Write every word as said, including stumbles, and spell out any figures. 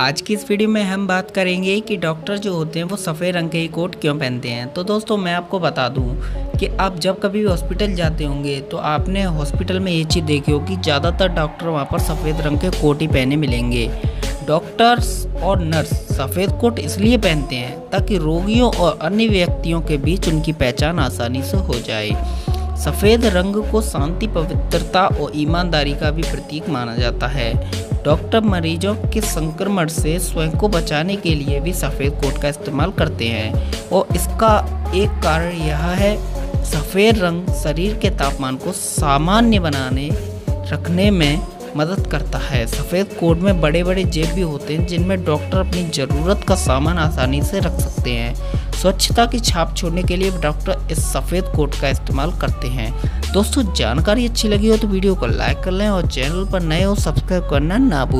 आज की इस वीडियो में हम बात करेंगे कि डॉक्टर जो होते हैं वो सफ़ेद रंग के ही कोट क्यों पहनते हैं। तो दोस्तों मैं आपको बता दूं कि आप जब कभी हॉस्पिटल जाते होंगे तो आपने हॉस्पिटल में ये चीज़ देखी होगी, ज़्यादातर डॉक्टर वहाँ पर सफ़ेद रंग के कोट ही पहने मिलेंगे। डॉक्टर्स और नर्स सफ़ेद कोट इसलिए पहनते हैं ताकि रोगियों और अन्य व्यक्तियों के बीच उनकी पहचान आसानी से हो जाए। सफ़ेद रंग को शांति, पवित्रता और ईमानदारी का भी प्रतीक माना जाता है। डॉक्टर मरीजों के संक्रमण से स्वयं को बचाने के लिए भी सफ़ेद कोट का इस्तेमाल करते हैं और इसका एक कारण यह है, सफ़ेद रंग शरीर के तापमान को सामान्य बनाने रखने में मदद करता है। सफ़ेद कोट में बड़े बड़े जेब भी होते हैं जिनमें डॉक्टर अपनी ज़रूरत का सामान आसानी से रख सकते हैं। स्वच्छता की छाप छोड़ने के लिए डॉक्टर इस सफ़ेद कोट का इस्तेमाल करते हैं। दोस्तों जानकारी अच्छी लगी हो तो वीडियो को लाइक कर लें और चैनल पर नए हो सब्सक्राइब करना ना भूलें।